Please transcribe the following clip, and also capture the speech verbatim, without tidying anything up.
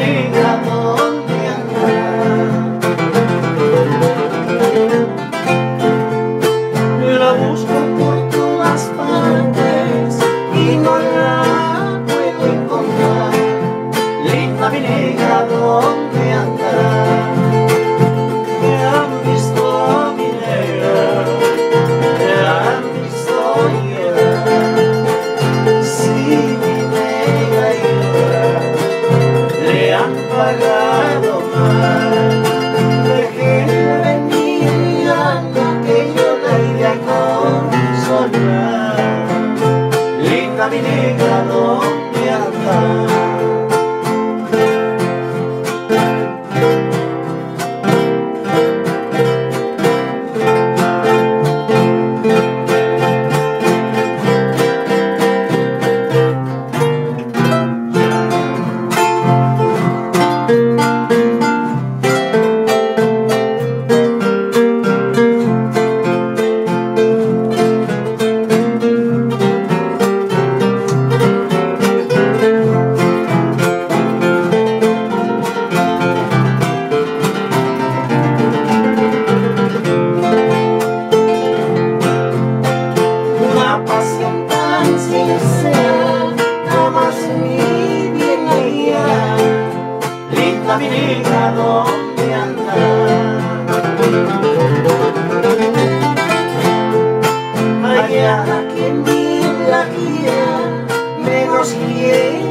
diga dónde andará. La busco por todas partes y no la puedo encontrar. Linda mi negra, ¿dónde andará? Te han visto mi negra, te han visto llorar. Si mi negra llora, le han pagado mal. Déjenme venir, anda, que yo la iré a consolar. Linda mi negra, ¿dónde andará? Linda mi negra, ¿dónde andará? Allá quien bien la guía, menos bien